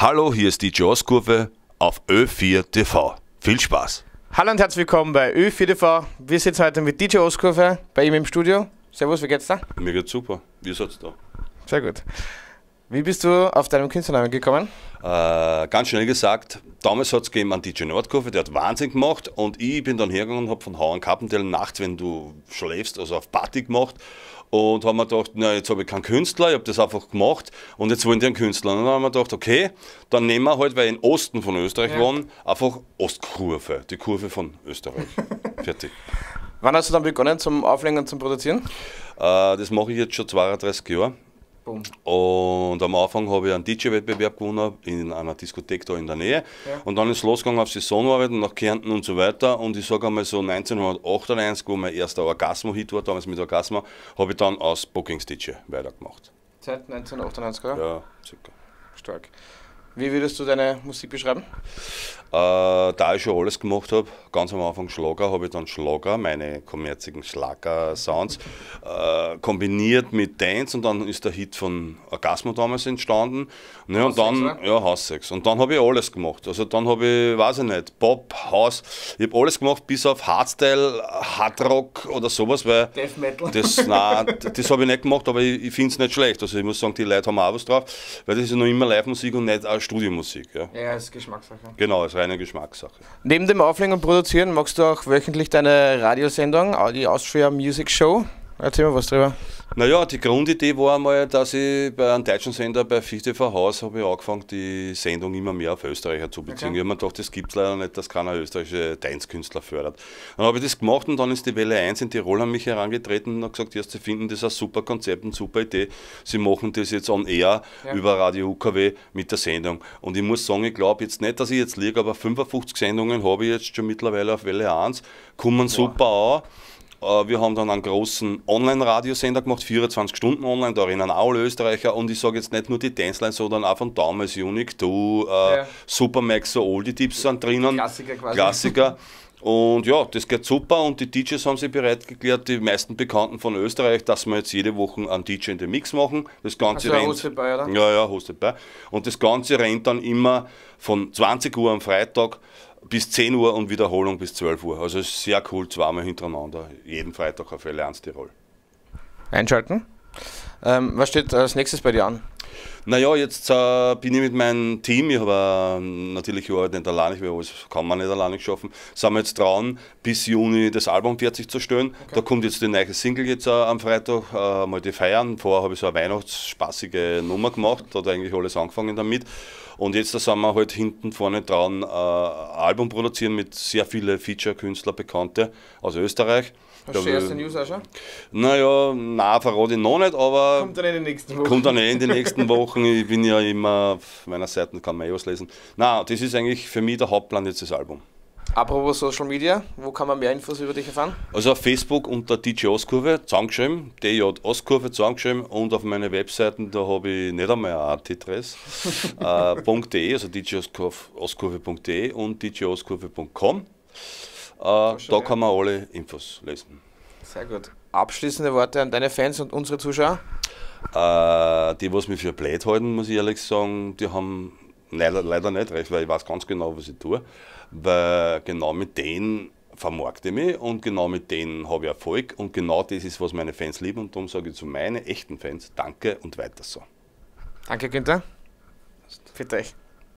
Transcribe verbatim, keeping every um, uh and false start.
Hallo, hier ist D J Ostkurve auf Ö vier T V. Viel Spaß! Hallo und herzlich willkommen bei Ö vier T V. Wir sitzen heute mit D J Ostkurve bei ihm im Studio. Servus, wie geht's da? Mir geht's super. Wie seid's da? Sehr gut. Wie bist du auf deinen Künstlernamen gekommen? Äh, ganz schnell gesagt, damals hat es gegeben einen D J Nordkurve, der hat Wahnsinn gemacht. Und ich bin dann hergegangen und habe von Hauern Carpendale nachts, wenn du schläfst, also auf Party gemacht. Und haben wir gedacht, na, jetzt habe ich keinen Künstler, ich habe das einfach gemacht und jetzt wollen die einen Künstler. Und dann haben wir gedacht, okay, dann nehmen wir halt, weil wir im Osten von Österreich ja. waren, einfach Ostkurve, die Kurve von Österreich. Fertig. Wann hast du dann begonnen zum Auflegen und zum Produzieren? Äh, das mache ich jetzt schon zweiunddreißig Jahre. Boom. Und am Anfang habe ich einen D J-Wettbewerb gewonnen in einer Diskothek da in der Nähe. Ja. Und dann ist es losgegangen auf Saisonarbeit und nach Kärnten und so weiter. Und ich sage einmal so neunzehnhundertachtundneunzig, wo mein erster Orgasmo-Hit war, damals mit Orgasmo, habe ich dann als Bookings-D J weitergemacht. Seit neunzehnhundertachtundneunzig, oder? Ja, circa. Stark. Wie würdest du deine Musik beschreiben? Äh, da ich schon alles gemacht habe, ganz am Anfang Schlager, habe ich dann Schlager, meine kommerzigen Schlager-Sounds, äh, kombiniert mit Dance und dann ist der Hit von Orgasmo damals entstanden. Ne, und dann, oder? Ja, Haussex. Und dann habe ich alles gemacht. Also dann habe ich, weiß ich nicht, Pop, House, ich habe alles gemacht bis auf Hardstyle, Hardrock oder sowas, weil Death Metal. Das, nein, das habe ich nicht gemacht, aber ich, ich finde es nicht schlecht. Also ich muss sagen, die Leute haben auch was drauf, weil das ist noch immer Live-Musik und nicht auch Studiomusik. Ja, ja, das ist Geschmackssache. Genau, das ist reine Geschmackssache. Neben dem Auflegen und Produzieren machst du auch wöchentlich deine Radiosendung, die Austria Music Show. Erzähl mal was drüber. Naja, die Grundidee war einmal, dass ich bei einem deutschen Sender, bei Fichte vor Haus, habe ich angefangen, die Sendung immer mehr auf Österreicher zu beziehen. Okay. Ich habe mir gedacht, das gibt es leider nicht, dass keiner österreichische Dance-Künstler fördert. Dann habe ich das gemacht und dann ist die Welle eins in Tirol an mich herangetreten und hat gesagt, ja, sie finden das ein super Konzept, eine super Idee. Sie machen das jetzt on air ja. über Radio U K W mit der Sendung. Und ich muss sagen, ich glaube jetzt nicht, dass ich jetzt liege, aber fünfundfünfzig Sendungen habe ich jetzt schon mittlerweile auf Welle eins, kommen super wow. an. Wir haben dann einen großen Online-Radiosender gemacht, vierundzwanzig Stunden online, da rennen auch alle Österreicher und ich sage jetzt nicht nur die Dancelines, sondern auch von damals, Unique, du, äh, ja. Supermax, so all die Tipps sind drinnen, Klassiker quasi. Klassiker. Und ja, das geht super und die D Js haben sich bereit geklärt, die meisten Bekannten von Österreich, dass wir jetzt jede Woche einen D J in den Mix machen. Das Ganze also rennt, hostet bei, oder? Ja, ja, hostet bei. Und das Ganze rennt dann immer von zwanzig Uhr am Freitag bis zehn Uhr und Wiederholung bis zwölf Uhr. Also ist sehr cool, zweimal hintereinander, jeden Freitag auf L eins Tirol. Einschalten. Ähm, was steht als nächstes bei dir an? Naja, jetzt äh, bin ich mit meinem Team, ich habe äh, natürlich überhaupt nicht alleinig, weil alles kann man nicht alleinig schaffen, sind wir jetzt dran, bis Juni das Album fertig zu stellen. Okay. Da kommt jetzt die neue Single jetzt äh, am Freitag, äh, mal die Feiern. Vorher habe ich so eine weihnachtsspaßige Nummer gemacht, da hat eigentlich alles angefangen damit. Und jetzt da sind wir halt hinten vorne dran, äh, Album produzieren mit sehr vielen Feature-Künstler, Bekannte aus Österreich. Hast du erste News auch schon? Naja, nein, verrate ich noch nicht, aber kommt dann in den nächsten Wochen. Kommt dann eh in den nächsten Wochen. Ich bin ja immer auf meiner Seite, kann man eh was lesen. Nein, das ist eigentlich für mich der Hauptplan jetzt, das Album. Apropos Social Media, wo kann man mehr Infos über dich erfahren? Also auf Facebook unter D J Ostkurve, zusammengeschrieben, D J Ostkurve, zusammengeschrieben und auf meine Webseiten, da habe ich nicht einmal eine Artadresse, äh, also D J Ostkurve punkt D E und D J Ostkurve punkt com. Äh, da ja. kann man alle Infos lesen. Sehr gut. Abschließende Worte an deine Fans und unsere Zuschauer? Äh, die, was mich für blöd halten, muss ich ehrlich sagen, die haben leider, leider nicht recht, weil ich weiß ganz genau, was ich tue. Weil genau mit denen vermarkte ich mich und genau mit denen habe ich Erfolg und genau das ist, was meine Fans lieben und darum sage ich zu meinen echten Fans, danke und weiter so. Danke, Günther. Für dich.